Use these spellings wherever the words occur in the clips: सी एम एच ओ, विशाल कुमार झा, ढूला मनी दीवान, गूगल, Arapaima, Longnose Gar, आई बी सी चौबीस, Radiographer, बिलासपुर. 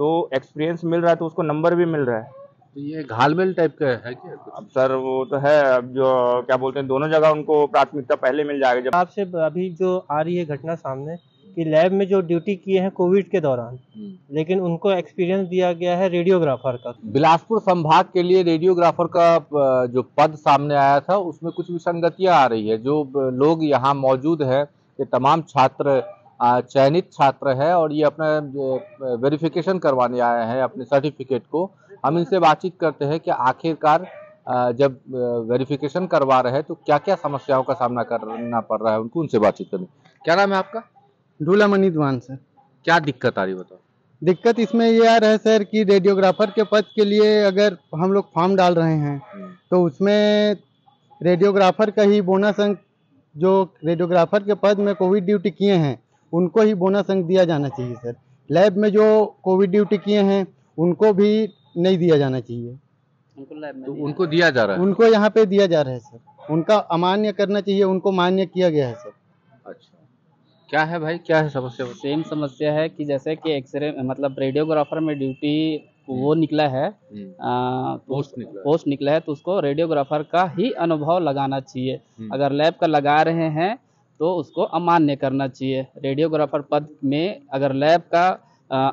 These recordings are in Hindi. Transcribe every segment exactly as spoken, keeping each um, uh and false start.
तो एक्सपीरियंस मिल रहा है तो उसको नंबर भी मिल रहा है। तो ये घालमेल टाइप का है क्या? अब सर वो तो है, अब जो क्या बोलते हैं दोनों जगह उनको प्राथमिकता पहले मिल जाएगी। जब आपसे अभी जो आ रही है घटना सामने कि लैब में जो ड्यूटी किए हैं कोविड के दौरान, लेकिन उनको एक्सपीरियंस दिया गया है रेडियोग्राफर का। बिलासपुर संभाग के लिए रेडियोग्राफर का जो पद सामने आया था उसमें कुछ विसंगतियाँ आ रही है। जो लोग यहाँ मौजूद हैं ये तमाम छात्र चयनित छात्र है और ये अपना वेरिफिकेशन करवाने आए हैं अपने सर्टिफिकेट को। हम इनसे बातचीत करते हैं कि आखिरकार जब वेरिफिकेशन करवा रहे हैं तो क्या क्या समस्याओं का सामना करना पड़ रहा है उनको। उनसे बातचीत करनी। क्या नाम है आपका? ढूला मनी दीवान सर। क्या दिक्कत आ रही बताओ? दिक्कत इसमें ये आ रहा है सर कि रेडियोग्राफर के पद के लिए अगर हम लोग फॉर्म डाल रहे हैं तो उसमें रेडियोग्राफर का ही बोनस अंक, जो रेडियोग्राफर के पद में कोविड ड्यूटी किए हैं उनको ही बोनस अंक दिया जाना चाहिए सर। लैब में जो कोविड ड्यूटी किए हैं उनको भी नहीं दिया जाना चाहिए। तो उनको दिया जा रहा है, उनको यहाँ पे दिया जा रहा है सर। उनका अमान्य करना चाहिए, उनको मान्य किया गया है सर। अच्छा, क्या है भाई, क्या है समस्या? सेम समस्या है कि जैसे कि एक्सरे मतलब रेडियोग्राफर में ड्यूटी वो निकला है, आ, पोस्ट निकला पोस्ट निकला है तो उसको रेडियोग्राफर का ही अनुभव लगाना चाहिए। अगर लैब का लगा रहे हैं तो उसको अमान्य करना चाहिए। रेडियोग्राफर पद में अगर लैब का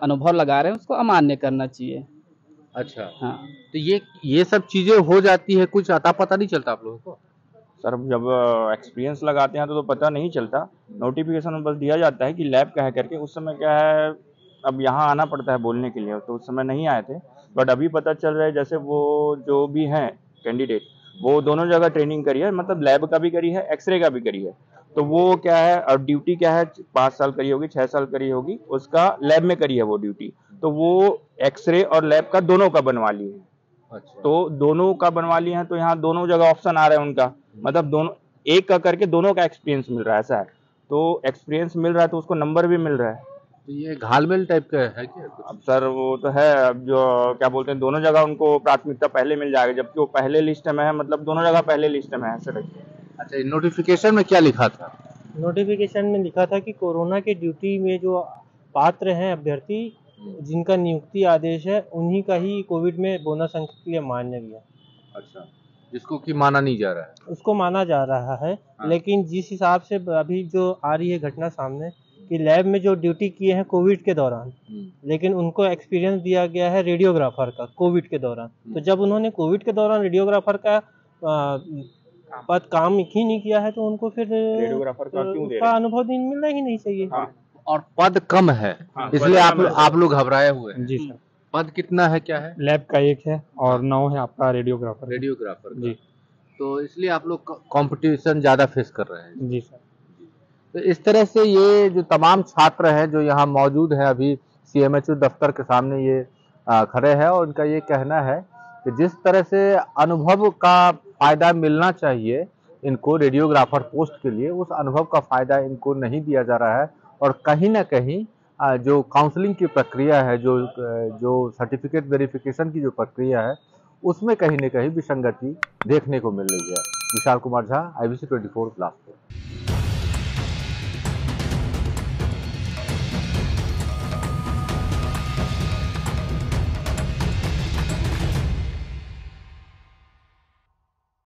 अनुभव लगा रहे हैं उसको अमान्य करना चाहिए। अच्छा, हाँ। तो ये ये सब चीजें हो जाती है, कुछ आता पता नहीं चलता आप लोगों को? सर जब एक्सपीरियंस लगाते हैं तो, तो पता नहीं चलता। नोटिफिकेशन बस दिया जाता है कि लैब का है करके। उस समय क्या है, अब यहाँ आना पड़ता है बोलने के लिए, तो उस समय नहीं आए थे। बट अभी पता चल रहा है जैसे वो जो भी हैं कैंडिडेट वो दोनों जगह ट्रेनिंग करी है, मतलब लैब का भी करी है, एक्सरे का भी करी है। तो वो क्या है, और ड्यूटी क्या है, पाँच साल करी होगी, छः साल करी होगी, उसका लैब में करी है वो ड्यूटी। तो वो एक्सरे और लैब का दोनों का बनवा लिए हैं। अच्छा। तो दोनों का बनवा लिए हैं तो यहाँ दोनों जगह ऑप्शन आ रहा है उनका, मतलब दोनों एक का करके दोनों का एक्सपीरियंस मिल रहा है। ऐसा है तो एक्सपीरियंस मिल रहा है तो उसको नंबर भी मिल रहा है। तो ये घालमेल टाइप का है क्या? अब सर वो तो है, अब जो क्या बोलते हैं दोनों जगह उनको प्राथमिकता पहले मिल जाएगी, जबकि वो पहले लिस्ट में है, मतलब दोनों जगह पहले लिस्ट में है सर। अच्छा, नोटिफिकेशन में क्या लिखा था? नोटिफिकेशन में लिखा था कि कोरोना के ड्यूटी में जो पात्र हैं अभ्यर्थी जिनका नियुक्ति आदेश है उन्हीं का ही कोविड में बोनस अंक के लिए मान्य गया। अच्छा, जिसको कि माना नहीं जा रहा है उसको माना जा रहा है। हाँ। लेकिन जिस हिसाब से अभी जो आ रही है घटना सामने कि लैब में जो ड्यूटी किए हैं कोविड के दौरान, लेकिन उनको एक्सपीरियंस दिया गया है रेडियोग्राफर का कोविड के दौरान। तो जब उन्होंने कोविड के दौरान रेडियोग्राफर का पद काम ही नहीं किया है तो उनको फिर रेडियोग्राफर का क्यों दे रहे हैं? अनुभव मिलना ही नहीं चाहिए। हाँ। और पद कम है। हाँ, इसलिए आप आप लोग घबराए हुए हैं। जी सर। पद कितना है, क्या है? लैब का एक है और नौ है आपका रेडियोग्राफर रेडियोग्राफर जी। तो इसलिए आप लोग कंपटीशन ज्यादा फेस कर रहे हैं। जी सर। तो इस तरह से ये जो तमाम छात्र हैं जो यहाँ मौजूद हैं अभी सी एम एच ओ दफ्तर के सामने ये खड़े हैं और उनका ये कहना है कि जिस तरह से अनुभव का फायदा मिलना चाहिए इनको रेडियोग्राफर पोस्ट के लिए, उस अनुभव का फायदा इनको नहीं दिया जा रहा है। और कहीं ना कहीं जो काउंसलिंग की प्रक्रिया है, जो जो सर्टिफिकेट वेरिफिकेशन की जो प्रक्रिया है, उसमें कहीं ना कहीं विसंगति देखने को मिल रही है। विशाल कुमार झा, आई बी सी चौबीस बिलासपुर।